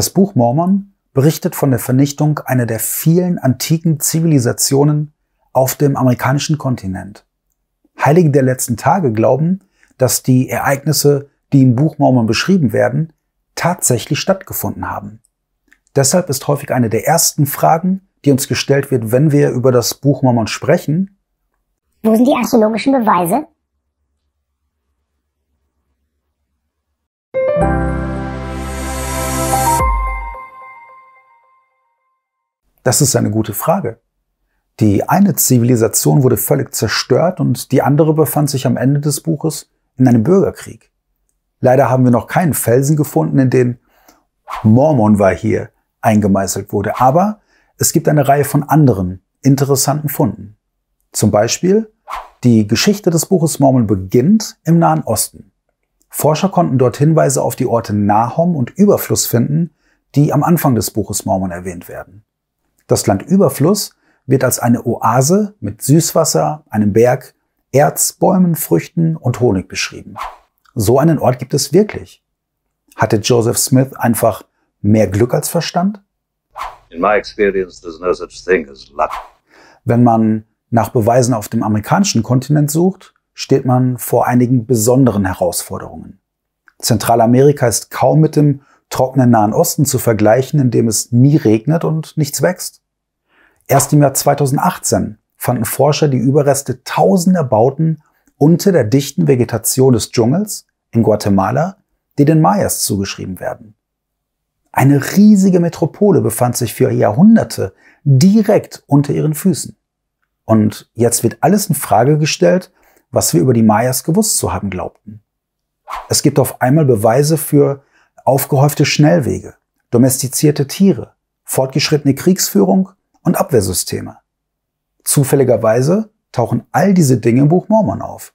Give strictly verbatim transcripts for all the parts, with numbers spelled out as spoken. Das Buch Mormon berichtet von der Vernichtung einer der vielen antiken Zivilisationen auf dem amerikanischen Kontinent. Heilige der letzten Tage glauben, dass die Ereignisse, die im Buch Mormon beschrieben werden, tatsächlich stattgefunden haben. Deshalb ist häufig eine der ersten Fragen, die uns gestellt wird, wenn wir über das Buch Mormon sprechen: Wo sind die archäologischen Beweise? Das ist eine gute Frage. Die eine Zivilisation wurde völlig zerstört und die andere befand sich am Ende des Buches in einem Bürgerkrieg. Leider haben wir noch keinen Felsen gefunden, in den Mormon war hier eingemeißelt wurde. Aber es gibt eine Reihe von anderen interessanten Funden. Zum Beispiel, die Geschichte des Buches Mormon beginnt im Nahen Osten. Forscher konnten dort Hinweise auf die Orte Nahom und Überfluss finden, die am Anfang des Buches Mormon erwähnt werden. Das Land Überfluss wird als eine Oase mit Süßwasser, einem Berg, Erz, Bäumen, Früchten und Honig beschrieben. So einen Ort gibt es wirklich. Hatte Joseph Smith einfach mehr Glück als Verstand? In my experience, there's no such thing as luck. Wenn man nach Beweisen auf dem amerikanischen Kontinent sucht, steht man vor einigen besonderen Herausforderungen. Zentralamerika ist kaum mit dem trockenen Nahen Osten zu vergleichen, in dem es nie regnet und nichts wächst. Erst im Jahr zweitausendachtzehn fanden Forscher die Überreste tausender Bauten unter der dichten Vegetation des Dschungels in Guatemala, die den Mayas zugeschrieben werden. Eine riesige Metropole befand sich für Jahrhunderte direkt unter ihren Füßen. Und jetzt wird alles in Frage gestellt, was wir über die Mayas gewusst zu haben glaubten. Es gibt auf einmal Beweise für aufgehäufte Schnellwege, domestizierte Tiere, fortgeschrittene Kriegsführung und Abwehrsysteme. Zufälligerweise tauchen all diese Dinge im Buch Mormon auf.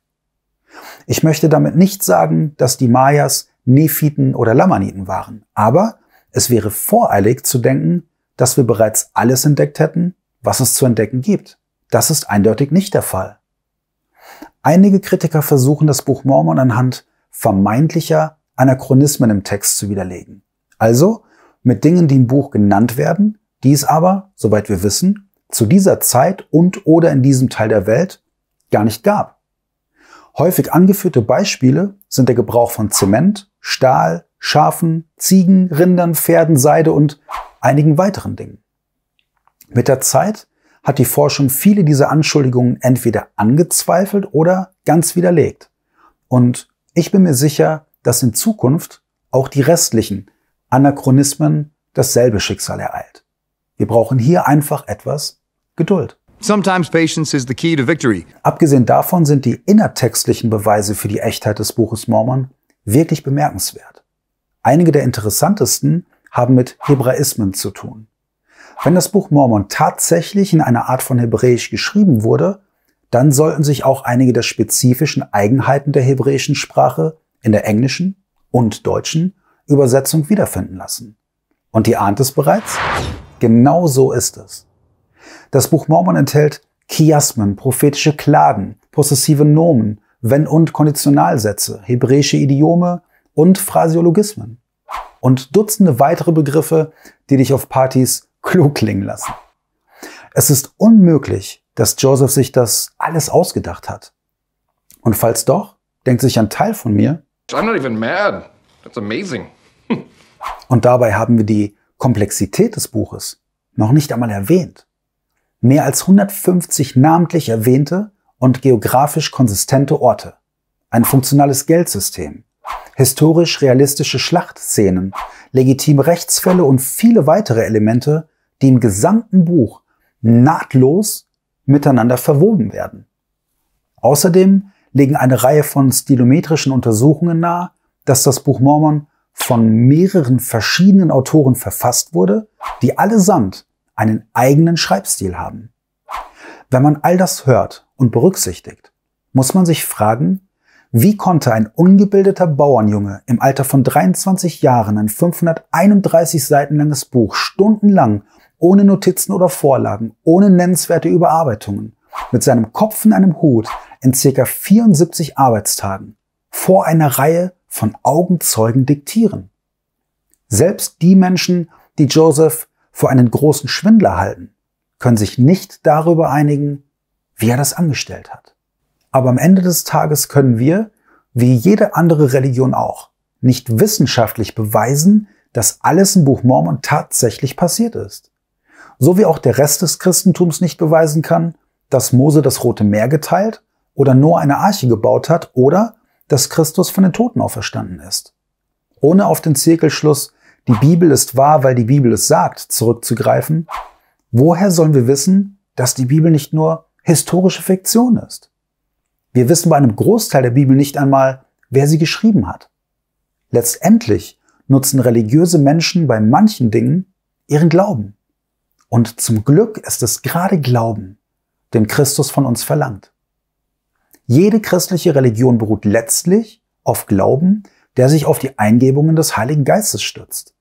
Ich möchte damit nicht sagen, dass die Mayas Nephiten oder Lamaniten waren, aber es wäre voreilig zu denken, dass wir bereits alles entdeckt hätten, was es zu entdecken gibt. Das ist eindeutig nicht der Fall. Einige Kritiker versuchen, das Buch Mormon anhand vermeintlicher Anachronismen im Text zu widerlegen. Also mit Dingen, die im Buch genannt werden, die es aber, soweit wir wissen, zu dieser Zeit und oder in diesem Teil der Welt gar nicht gab. Häufig angeführte Beispiele sind der Gebrauch von Zement, Stahl, Schafen, Ziegen, Rindern, Pferden, Seide und einigen weiteren Dingen. Mit der Zeit hat die Forschung viele dieser Anschuldigungen entweder angezweifelt oder ganz widerlegt. Und ich bin mir sicher, dass in Zukunft auch die restlichen Anachronismen dasselbe Schicksal ereilt. Wir brauchen hier einfach etwas Geduld. Sometimes patience is the key to victory. Abgesehen davon sind die innertextlichen Beweise für die Echtheit des Buches Mormon wirklich bemerkenswert. Einige der interessantesten haben mit Hebraismen zu tun. Wenn das Buch Mormon tatsächlich in einer Art von Hebräisch geschrieben wurde, dann sollten sich auch einige der spezifischen Eigenheiten der hebräischen Sprache in der englischen und deutschen Übersetzung wiederfinden lassen. Und ihr ahnt es bereits? Genau so ist es. Das Buch Mormon enthält Chiasmen, prophetische Klagen, possessive Nomen, Wenn- und Konditionalsätze, hebräische Idiome und Phraseologismen. Und Dutzende weitere Begriffe, die dich auf Partys klug klingen lassen. Es ist unmöglich, dass Joseph sich das alles ausgedacht hat. Und falls doch, denkt sich ein Teil von mir: I'm not even mad. That's amazing. Und dabei haben wir die Komplexität des Buches noch nicht einmal erwähnt. Mehr als hundertfünfzig namentlich erwähnte und geografisch konsistente Orte, ein funktionales Geldsystem, historisch realistische Schlachtszenen, legitime Rechtsfälle und viele weitere Elemente, die im gesamten Buch nahtlos miteinander verwoben werden. Außerdem legen eine Reihe von stilometrischen Untersuchungen nahe, dass das Buch Mormon von mehreren verschiedenen Autoren verfasst wurde, die allesamt einen eigenen Schreibstil haben. Wenn man all das hört und berücksichtigt, muss man sich fragen, wie konnte ein ungebildeter Bauernjunge im Alter von dreiundzwanzig Jahren ein fünfhunderteinunddreißig Seiten langes Buch stundenlang ohne Notizen oder Vorlagen, ohne nennenswerte Überarbeitungen, mit seinem Kopf in einem Hut in ca. vierundsiebzig Arbeitstagen vor einer Reihe von Augenzeugen diktieren? Selbst die Menschen, die Joseph für einen großen Schwindler halten, können sich nicht darüber einigen, wie er das angestellt hat. Aber am Ende des Tages können wir, wie jede andere Religion auch, nicht wissenschaftlich beweisen, dass alles im Buch Mormon tatsächlich passiert ist. So wie auch der Rest des Christentums nicht beweisen kann, dass Mose das Rote Meer geteilt oder Noah eine Arche gebaut hat oder dass Christus von den Toten auferstanden ist. Ohne auf den Zirkelschluss, die Bibel ist wahr, weil die Bibel es sagt, zurückzugreifen, woher sollen wir wissen, dass die Bibel nicht nur historische Fiktion ist? Wir wissen bei einem Großteil der Bibel nicht einmal, wer sie geschrieben hat. Letztendlich nutzen religiöse Menschen bei manchen Dingen ihren Glauben. Und zum Glück ist es gerade Glauben, den Christus von uns verlangt. Jede christliche Religion beruht letztlich auf Glauben, der sich auf die Eingebungen des Heiligen Geistes stützt.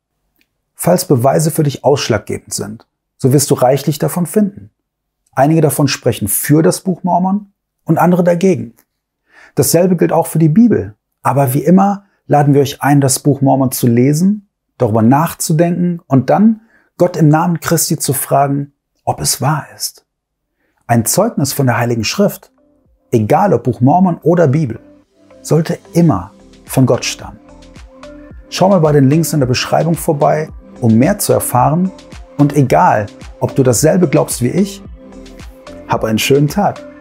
Falls Beweise für dich ausschlaggebend sind, so wirst du reichlich davon finden. Einige davon sprechen für das Buch Mormon und andere dagegen. Dasselbe gilt auch für die Bibel. Aber wie immer laden wir euch ein, das Buch Mormon zu lesen, darüber nachzudenken und dann Gott im Namen Christi zu fragen, ob es wahr ist. Ein Zeugnis von der Heiligen Schrift, egal ob Buch Mormon oder Bibel, sollte immer von Gott stammen. Schau mal bei den Links in der Beschreibung vorbei, um mehr zu erfahren. Und egal, ob du dasselbe glaubst wie ich, hab einen schönen Tag.